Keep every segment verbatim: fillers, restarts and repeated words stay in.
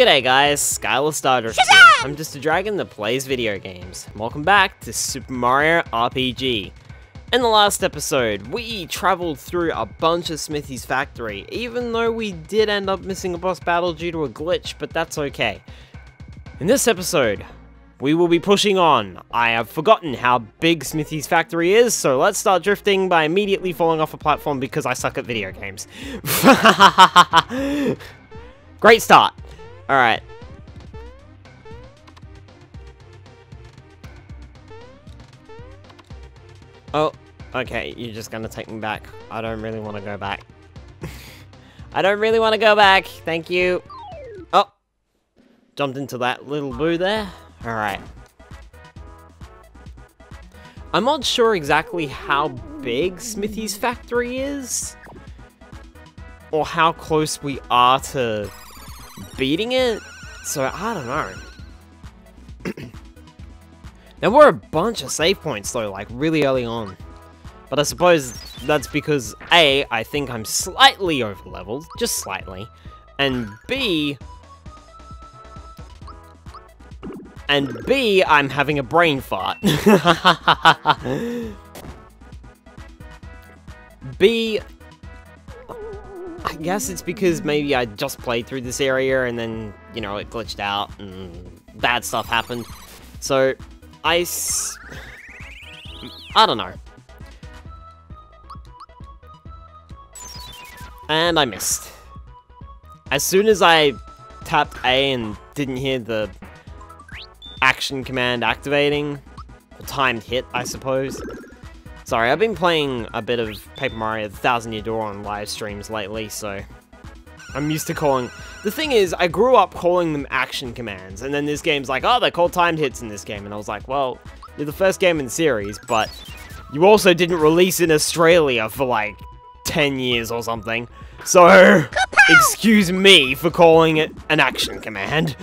G'day guys, SkylerStardrift here. I'm just a dragon that plays video games. Welcome back to Super Mario R P G. In the last episode, we travelled through a bunch of Smithy's Factory, even though we did end up missing a boss battle due to a glitch, but that's okay. In this episode, we will be pushing on. I have forgotten how big Smithy's Factory is, so let's start drifting by immediately falling off a platform because I suck at video games. Great start. Alright. Oh, okay, you're just gonna take me back. I don't really want to go back. I don't really want to go back, thank you. Oh, jumped into that little boo there. Alright. I'm not sure exactly how big Smithy's Factory is, or how close we are to beating it, so I don't know. There were a bunch of save points though, like really early on, but I suppose that's because A, I think I'm slightly over leveled, just slightly, and B, and B, I'm having a brain fart. B, I guess it's because maybe I just played through this area and then, you know, it glitched out and bad stuff happened. So, I... S I don't know. And I missed. As soon as I tapped A and didn't hear the action command activating, or timed hit, I suppose. Sorry, I've been playing a bit of Paper Mario the Thousand Year Door on live streams lately, so I'm used to calling... The thing is, I grew up calling them action commands, and then this game's like, oh, they're called timed hits in this game, and I was like, well, you're the first game in the series, but you also didn't release in Australia for like ten years or something, so excuse me for calling it an action command.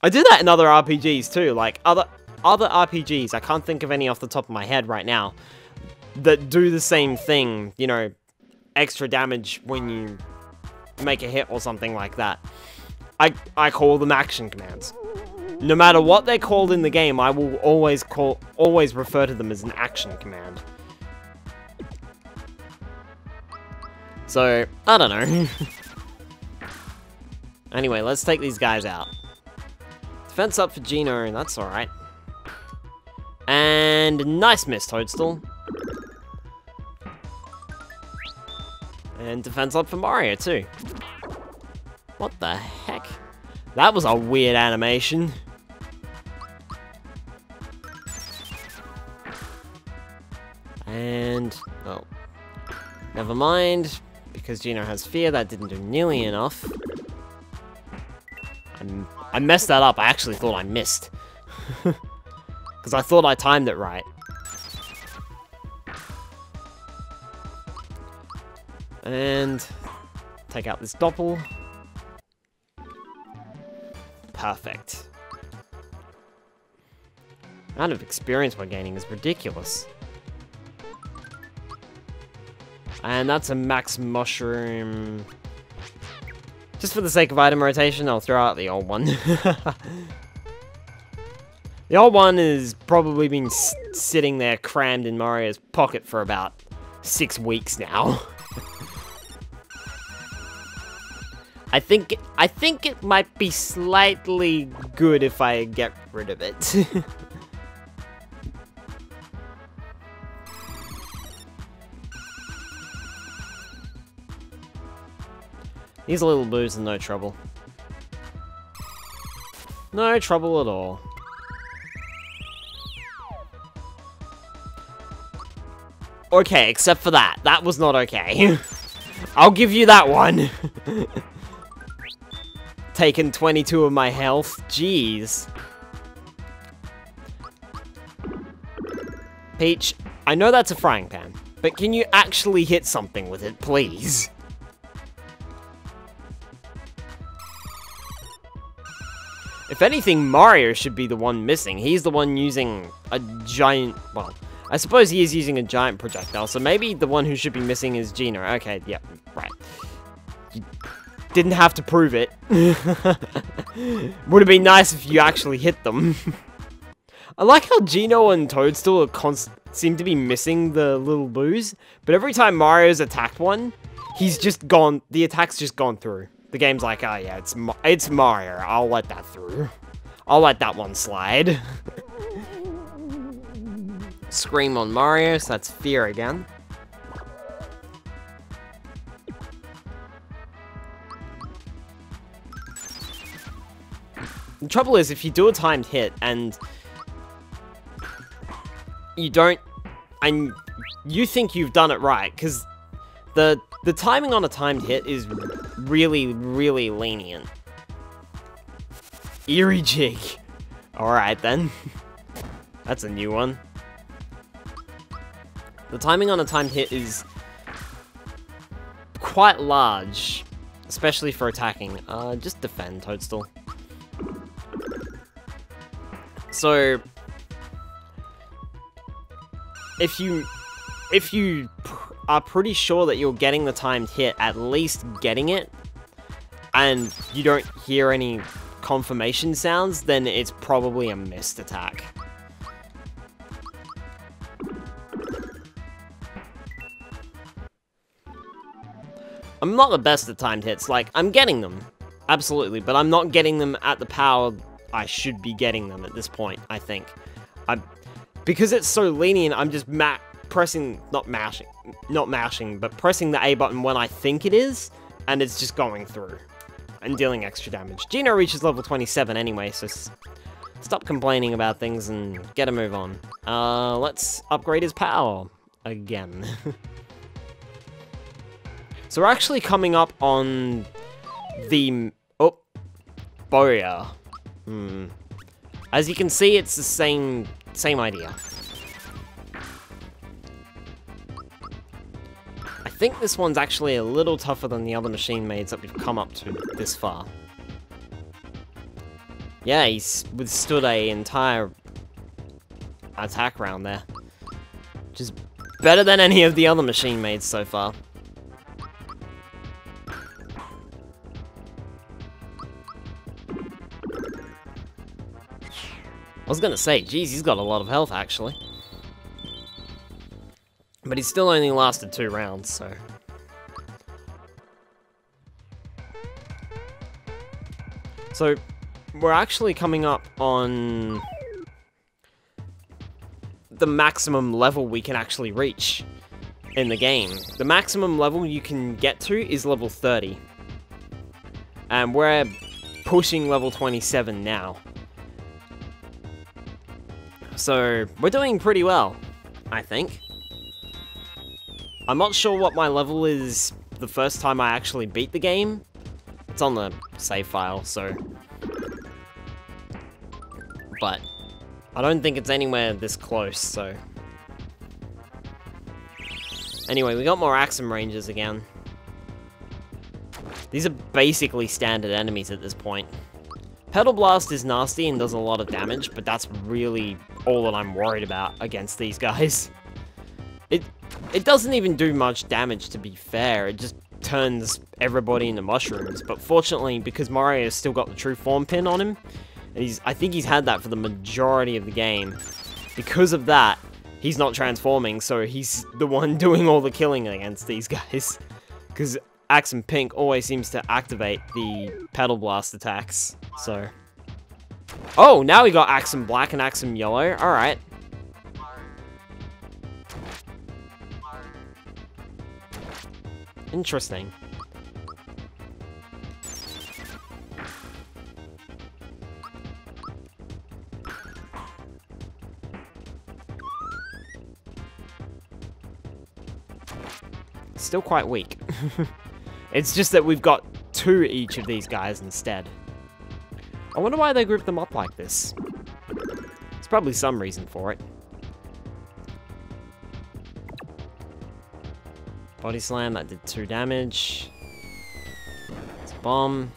I do that in other R P Gs too, like other... Other R P Gs, I can't think of any off the top of my head right now, that do the same thing, you know, extra damage when you make a hit or something like that. I, I call them action commands. No matter what they're called in the game, I will always call, always refer to them as an action command. So, I don't know. Anyway, let's take these guys out. Defense up for Geno, and that's alright. And nice miss, Toadstool. And defense up for Mario, too. What the heck? That was a weird animation. And, oh. Never mind. Because Geno has fear, that didn't do nearly enough. I'm, I messed that up. I actually thought I missed. Because I thought I timed it right. And take out this doppel. Perfect. The amount of experience we're gaining is ridiculous. And that's a max mushroom. Just for the sake of item rotation, I'll throw out the old one. The old one has probably been s sitting there crammed in Mario's pocket for about six weeks now. I think I think it might be slightly good if I get rid of it. These little boos are no trouble. No trouble at all. Okay, except for that. That was not okay. I'll give you that one. Taken twenty-two of my health. Jeez. Peach, I know that's a frying pan, but can you actually hit something with it, please? If anything, Mario should be the one missing. He's the one using a giant... well... I suppose he is using a giant projectile, so maybe the one who should be missing is Geno. Okay, yep, right. You didn't have to prove it. Would have been nice if you actually hit them. I like how Geno and Toadstool are const seem to be missing the little boos, but every time Mario's attacked one, he's just gone, the attack's just gone through. The game's like, oh yeah, it's, Ma it's Mario, I'll let that through. I'll let that one slide. Scream on Mario, so that's fear again. The trouble is, if you do a timed hit and you don't, and you think you've done it right, because the the timing on a timed hit is really, really lenient. Eerie jig. All right then, that's a new one. The timing on a timed hit is quite large, especially for attacking. Uh, just defend, Toadstool. So, if you if you pr are pretty sure that you're getting the timed hit, at least getting it, and you don't hear any confirmation sounds, then it's probably a missed attack. I'm not the best at timed hits, like, I'm getting them, absolutely, but I'm not getting them at the power I should be getting them at this point, I think. I, because it's so lenient, I'm just ma pressing, not mashing, not mashing, but pressing the A button when I think it is, and it's just going through and dealing extra damage. Geno reaches level twenty-seven anyway, so s stop complaining about things and get a move on. Uh, let's upgrade his power again. So we're actually coming up on the, oh, Bowyers. Hmm. As you can see, it's the same, same idea. I think this one's actually a little tougher than the other machine maids that we've come up to this far. Yeah, he's withstood a entire attack round there. Which is better than any of the other machine maids so far. I was gonna say, geez, he's got a lot of health, actually. But he's still only lasted two rounds, so... So, we're actually coming up on the maximum level we can actually reach in the game. The maximum level you can get to is level thirty. And we're pushing level twenty-seven now. So, we're doing pretty well, I think. I'm not sure what my level is the first time I actually beat the game. It's on the save file, so... But, I don't think it's anywhere this close, so... Anyway, we got more Axem Rangers again. These are basically standard enemies at this point. Petal Blast is nasty and does a lot of damage, but that's really all that I'm worried about against these guys. It it doesn't even do much damage, to be fair. It just turns everybody into mushrooms. But fortunately, because Mario's still got the true form pin on him, and he's I think he's had that for the majority of the game. Because of that, he's not transforming, so he's the one doing all the killing against these guys. Because Axem Pink always seems to activate the Petal Blast attacks, so... Oh, now we got Axem Black and Axem Yellow, alright. Interesting. Still quite weak. It's just that we've got two each of these guys instead. I wonder why they grouped them up like this. There's probably some reason for it. Body slam, that did two damage. It's a bomb.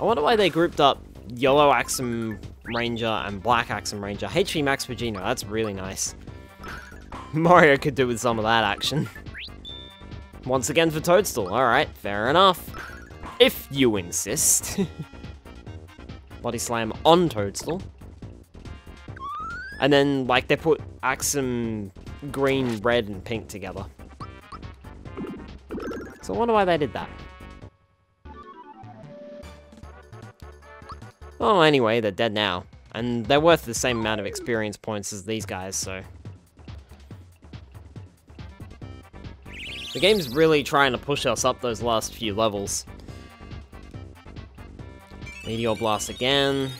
I wonder why they grouped up Yellow Axem Ranger and Black Axem Ranger. H P max for Geno, that's really nice. Mario could do with some of that action. Once again for Toadstool, alright, fair enough. If you insist. Body Slam on Toadstool. And then, like, they put Axem Green, Red, and Pink together. So I wonder why they did that. Oh, anyway, they're dead now. And they're worth the same amount of experience points as these guys, so... The game's really trying to push us up those last few levels. Meteor Blast again.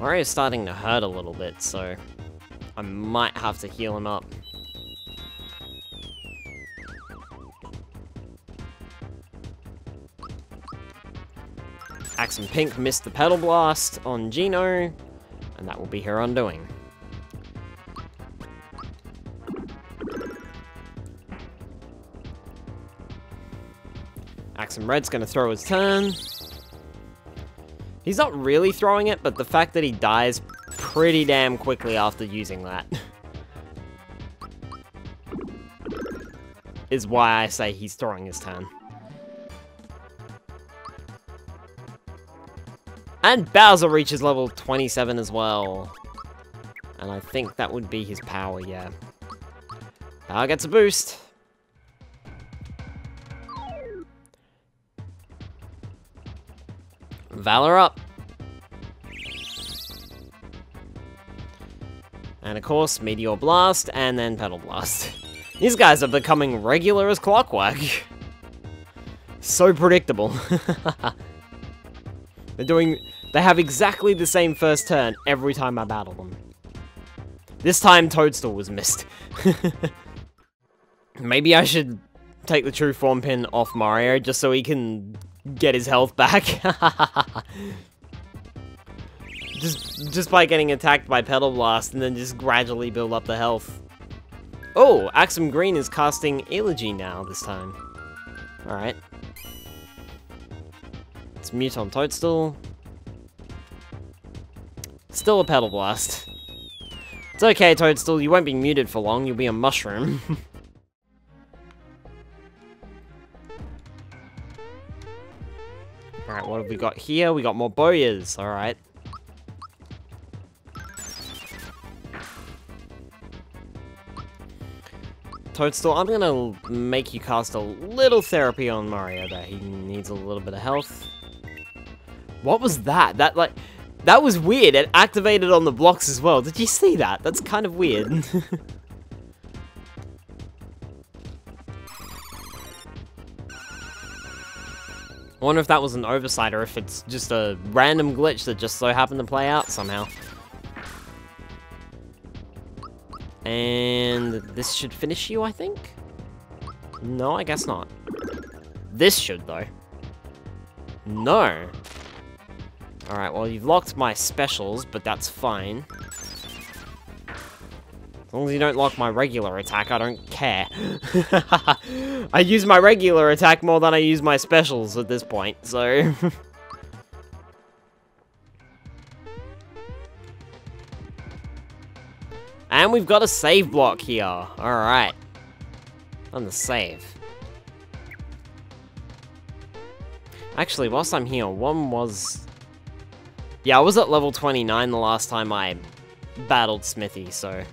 Mario's starting to hurt a little bit, so I might have to heal him up. Axem Pink missed the Petal Blast on Geno, and that will be her undoing. Axem Red's gonna throw his turn. He's not really throwing it, but the fact that he dies pretty damn quickly after using that is why I say he's throwing his turn. And Bowser reaches level twenty-seven as well. And I think that would be his power, yeah. Power gets a boost. Valor up. And of course, Meteor Blast, and then Petal Blast. These guys are becoming regular as clockwork. So predictable. They're doing... They have exactly the same first turn every time I battle them. This time, Toadstool was missed. Maybe I should take the True Form pin off Mario, just so he can get his health back. just, just by getting attacked by Petal Blast, and then just gradually build up the health. Oh, Axem Green is casting Elegy now, this time. Alright. It's Mute on Toadstool. Still a Petal Blast. It's okay, Toadstool, you won't be muted for long, you'll be a mushroom. Alright, what have we got here? We got more Bowyers, alright. Toadstool, I'm gonna make you cast a little therapy on Mario there. He needs a little bit of health. What was that? That, like, that was weird. It activated on the blocks as well. Did you see that? That's kind of weird. I wonder if that was an oversight, or if it's just a random glitch that just so happened to play out somehow. And this should finish you, I think? No, I guess not. This should, though. No. Alright, well, you've locked my specials, but that's fine. As long as you don't lock my regular attack, I don't care. I use my regular attack more than I use my specials at this point, so... And we've got a save block here. Alright. On the save. Actually, whilst I'm here, one was... Yeah, I was at level twenty-nine the last time I battled Smithy, so...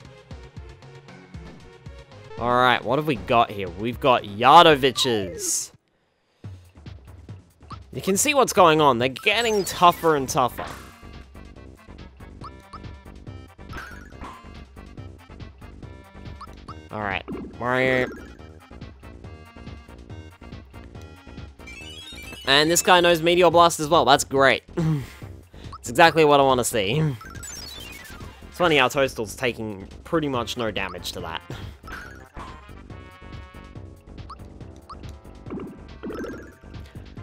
Alright, what have we got here? We've got Yadoviches. You can see what's going on. They're getting tougher and tougher. Alright, Mario. And this guy knows Meteor Blast as well. That's great. It's exactly what I want to see. It's funny how Toadstool's taking pretty much no damage to that.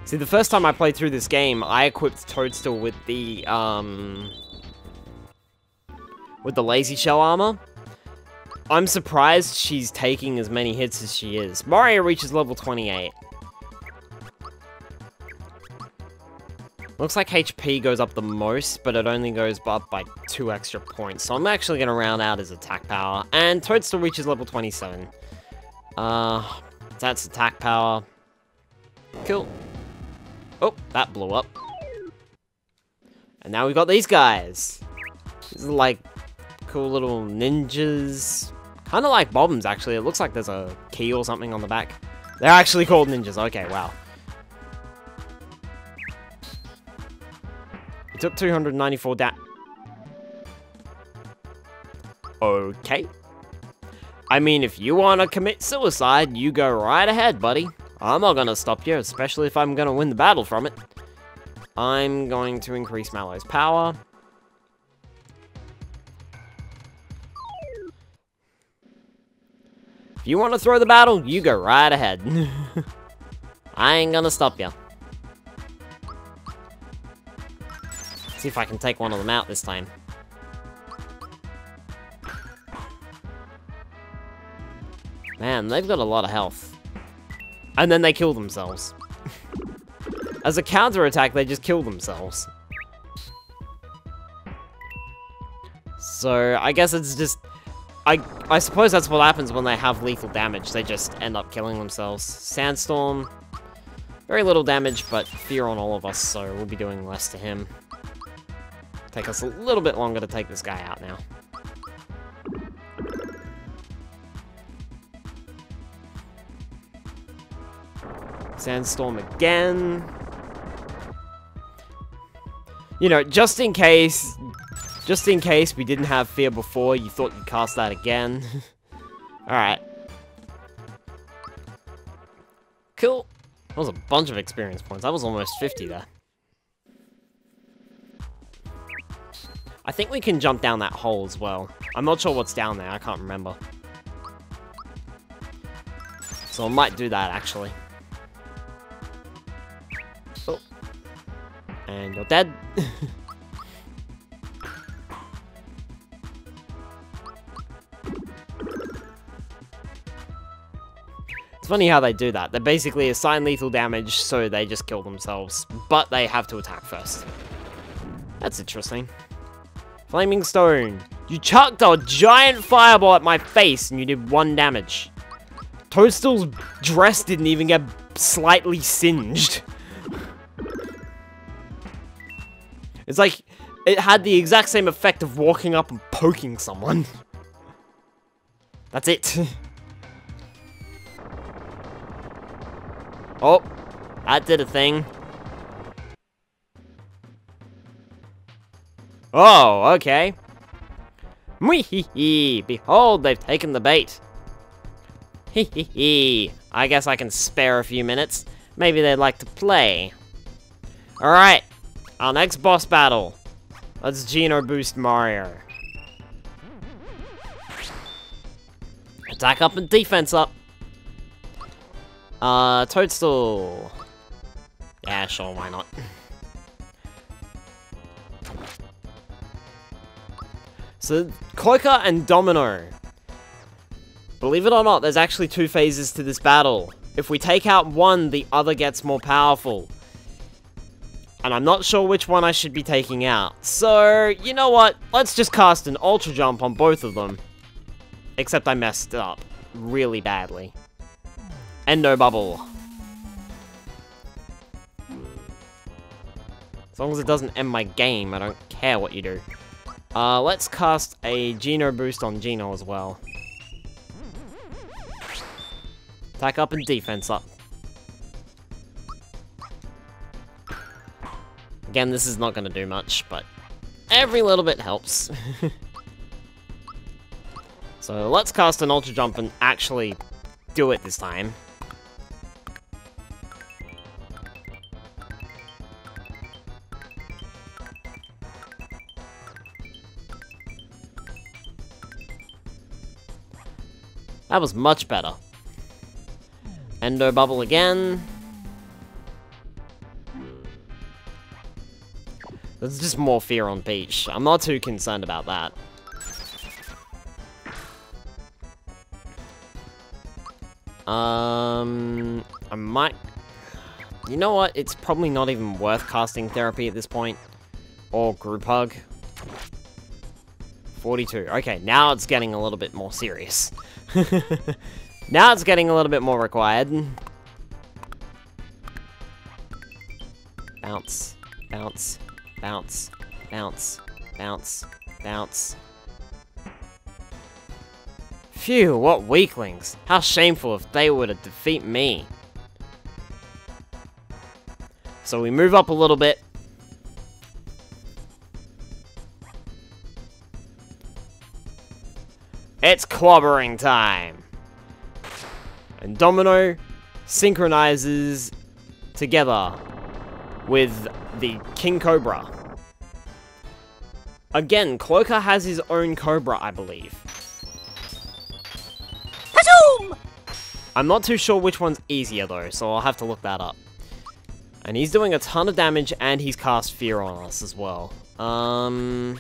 See, the first time I played through this game, I equipped Toadstool with the, um... with the Lazy Shell Armor. I'm surprised she's taking as many hits as she is. Mario reaches level twenty-eight. Looks like H P goes up the most, but it only goes up by two extra points. So I'm actually going to round out his attack power. And Toadstool reaches level twenty-seven. Uh, that's attack power. Cool. Oh, that blew up. And now we've got these guys. These are like cool little ninjas. Kind of like Bobbums, actually. It looks like there's a key or something on the back. They're actually called ninjas. Okay, wow. Took two hundred ninety-four da- Okay. I mean, if you want to commit suicide, you go right ahead, buddy. I'm not going to stop you, especially if I'm going to win the battle from it. I'm going to increase Mallow's power. If you want to throw the battle, you go right ahead. I ain't going to stop you. See if I can take one of them out this time. Man, they've got a lot of health. And then they kill themselves. As a counterattack, they just kill themselves. So, I guess it's just... I, I suppose that's what happens when they have lethal damage. They just end up killing themselves. Sandstorm. Very little damage, but fear on all of us, so we'll be doing less to him. Take us a little bit longer to take this guy out now. Sandstorm again. You know, just in case, just in case we didn't have fear before, you thought you'd cast that again. Alright. Cool. That was a bunch of experience points. That was almost fifty there. I think we can jump down that hole as well. I'm not sure what's down there, I can't remember. So I might do that, actually. Oh. And you're dead. It's funny how they do that. They basically assign lethal damage, so they just kill themselves. But they have to attack first. That's interesting. Flaming Stone. You chucked a giant fireball at my face and you did one damage. Toadstool's dress didn't even get slightly singed. It's like it had the exact same effect of walking up and poking someone. That's it. Oh, that did a thing. Oh, okay. Mwee-hee-hee. Behold, they've taken the bait. Hee-hee-hee. I guess I can spare a few minutes. Maybe they'd like to play. Alright. Our next boss battle. Let's Geno boost Mario. Attack up and defense up. Uh, Toadstool. Yeah, sure, why not? So, Cloaker and Domino. Believe it or not, there's actually two phases to this battle. If we take out one, the other gets more powerful. And I'm not sure which one I should be taking out. So, you know what? Let's just cast an Ultra Jump on both of them. Except I messed it up really badly. And no bubble. As long as it doesn't end my game, I don't care what you do. Uh, let's cast a Geno boost on Geno as well. Attack up and defense up. Again, this is not going to do much, but every little bit helps. So let's cast an Ultra Jump and actually do it this time. That was much better. Endo bubble again. There's just more fear on Peach. I'm not too concerned about that. Um, I might... You know what? It's probably not even worth casting therapy at this point. Or group hug. forty-two. Okay, now it's getting a little bit more serious. Now it's getting a little bit more required. Bounce. Bounce. Bounce. Bounce. Bounce. Bounce. Phew, what weaklings. How shameful if they were to defeat me. So we move up a little bit. It's clobbering time. And Domino synchronizes together with the King Cobra. Again, Cloaker has his own Cobra, I believe. Pazoom! I'm not too sure which one's easier though, so I'll have to look that up. And he's doing a ton of damage, and he's cast Fear on us as well. Um,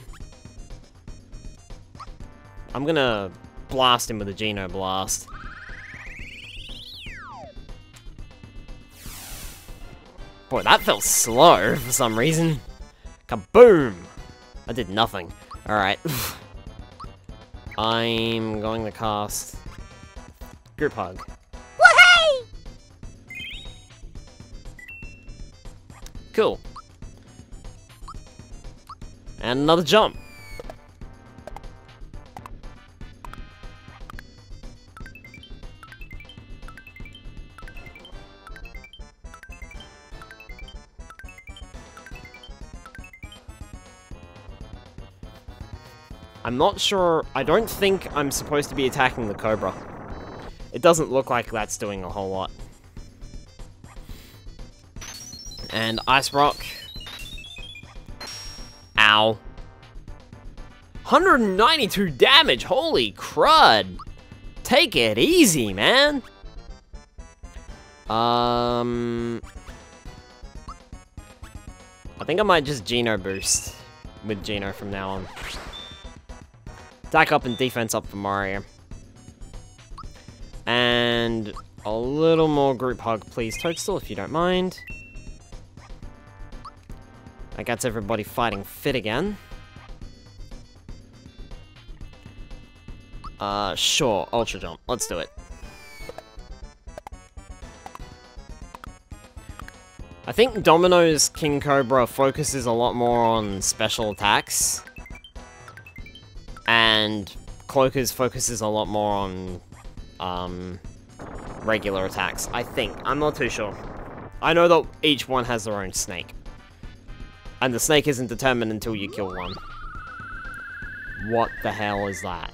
I'm gonna blast him with a Geno Blast. Boy, that felt slow for some reason. Kaboom! I did nothing. Alright. I'm going to cast Group Hug. Cool. And another jump. I'm not sure. I don't think I'm supposed to be attacking the Cobra. It doesn't look like that's doing a whole lot. And Ice Rock. Ow. one hundred ninety-two damage! Holy crud! Take it easy, man! Um... I think I might just Geno boost with Geno from now on. Attack up and defense up for Mario. And a little more group hug, please, Toadstool, if you don't mind. That gets everybody fighting fit again. Uh, sure, Ultra Jump. Let's do it. I think Domino's King Cobra focuses a lot more on special attacks. And Cloaker's focuses a lot more on, um, regular attacks, I think. I'm not too sure. I know that each one has their own snake. And the snake isn't determined until you kill one. What the hell is that?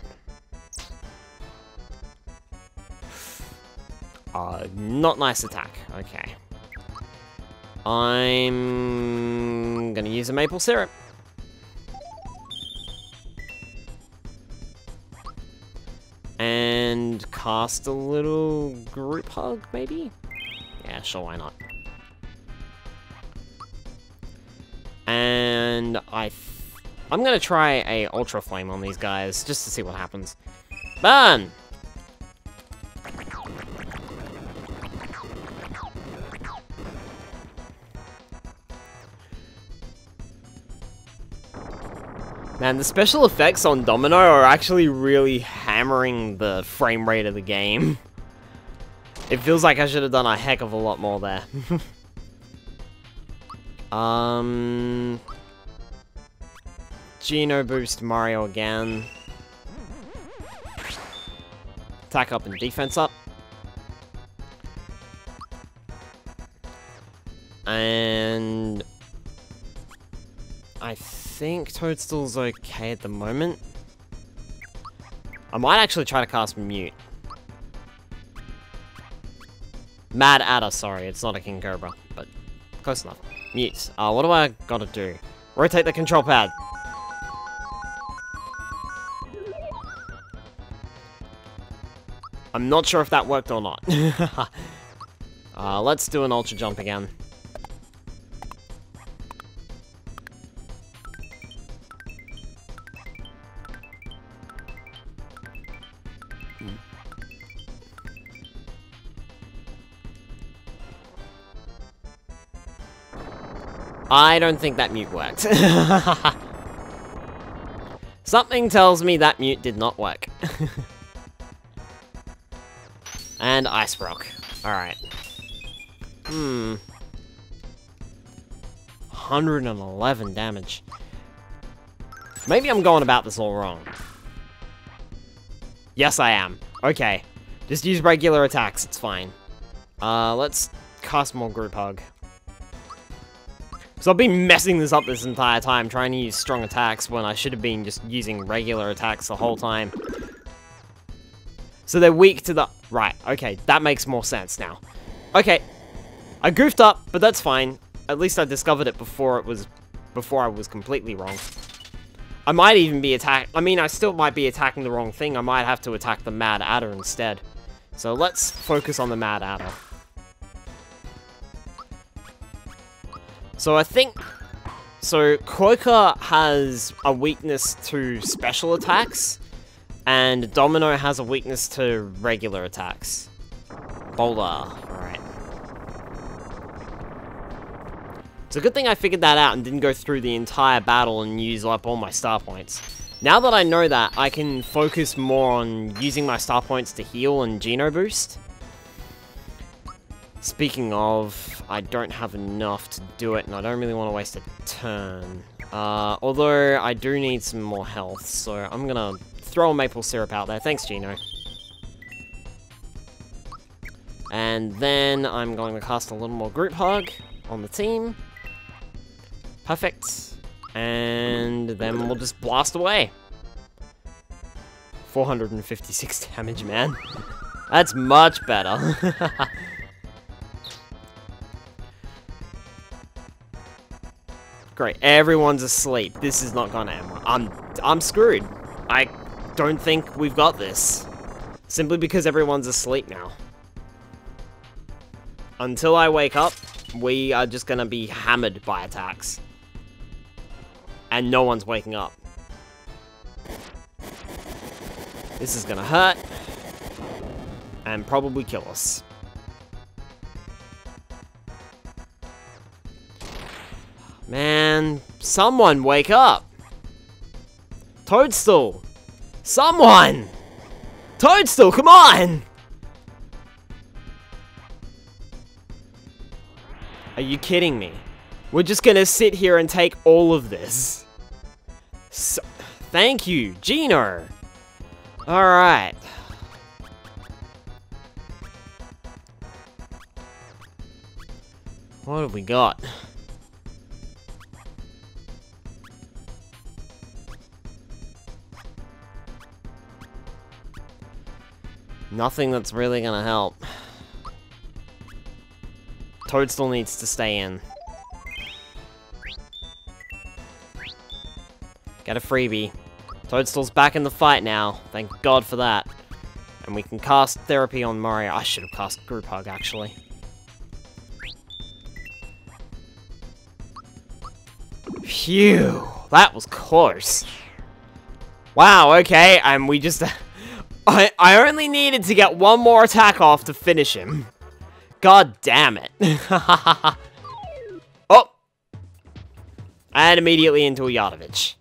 Uh, not nice attack. Okay. I'm gonna use a maple syrup. And cast a little group hug, maybe? Yeah, sure, why not? And I... Th I'm gonna try a Ultra Flame on these guys, just to see what happens. Burn! Man, the special effects on Domino are actually really hammering the frame rate of the game. It feels like I should have done a heck of a lot more there. Um, Geno boost Mario again. Attack up and defense up. And I think Toadstool's okay at the moment. I might actually try to cast Mute. Mad Adder, sorry, it's not a King Cobra, but close enough. Mute. Uh, what do I gotta do? Rotate the control pad. I'm not sure if that worked or not. uh, let's do an Ultra Jump again. I don't think that mute worked. Something tells me that mute did not work. And Ice Rock. Alright. Hmm. one hundred eleven damage. Maybe I'm going about this all wrong. Yes, I am. Okay. Just use regular attacks, it's fine. Uh, let's cast more Group Hug. So I've been messing this up this entire time, trying to use strong attacks when I should have been just using regular attacks the whole time. So they're weak to the... Right, okay, that makes more sense now. Okay, I goofed up, but that's fine. At least I discovered it before it was... before I was completely wrong. I might even be attack... I mean, I still might be attacking the wrong thing. I might have to attack the Mad Adder instead. So let's focus on the Mad Adder. So I think, so Cloaker has a weakness to special attacks, and Domino has a weakness to regular attacks. Boulder, alright. It's a good thing I figured that out and didn't go through the entire battle and use up all my star points. Now that I know that, I can focus more on using my star points to heal and Geno boost. Speaking of, I don't have enough to do it, and I don't really want to waste a turn. Uh, although, I do need some more health, so I'm gonna throw a maple syrup out there. Thanks, Geno. And then I'm going to cast a little more Group Hug on the team. Perfect. And then we'll just blast away. four hundred fifty-six damage, man. That's much better. Great, everyone's asleep. This is not gonna end. I'm, I'm screwed. I don't think we've got this. Simply because everyone's asleep now. Until I wake up, we are just gonna be hammered by attacks. And no one's waking up. This is gonna hurt. And probably kill us. Man, someone wake up! Toadstool! Someone! Toadstool, come on! Are you kidding me? We're just gonna sit here and take all of this. So, thank you, Geno! Alright. What have we got? Nothing that's really gonna help. Toadstool needs to stay in. Get a freebie. Toadstool's back in the fight now. Thank God for that. And we can cast Therapy on Mario. I should have cast Group Hug, actually. Phew! That was close. Wow, okay, and we just... I, I only needed to get one more attack off to finish him. God damn it. Oh! And immediately into a Yaridovich.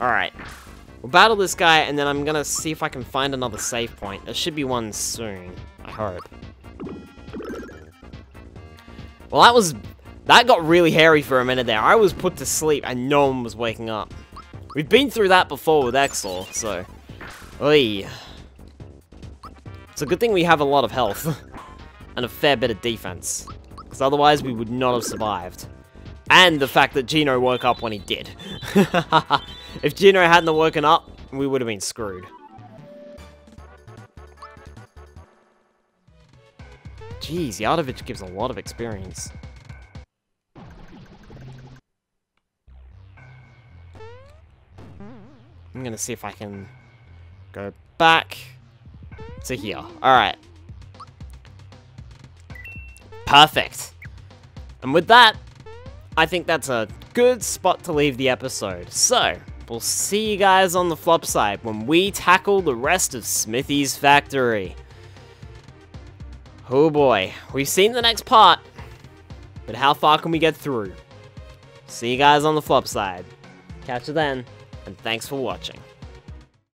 Alright. We'll battle this guy, and then I'm gonna see if I can find another save point. There should be one soon, I hope. Well, that was... That got really hairy for a minute there. I was put to sleep, and no one was waking up. We've been through that before with Exor, so... Oy. It's a good thing we have a lot of health. And a fair bit of defense. Because otherwise we would not have survived. And the fact that Geno woke up when he did. If Geno hadn't woken up, we would have been screwed. Jeez, Yadoviches gives a lot of experience. I'm gonna see if I can... Go back to here. Alright. Perfect. And with that, I think that's a good spot to leave the episode. So, we'll see you guys on the flop side when we tackle the rest of Smithy's Factory. Oh boy. We've seen the next part. But how far can we get through? See you guys on the flop side. Catch you then, and thanks for watching.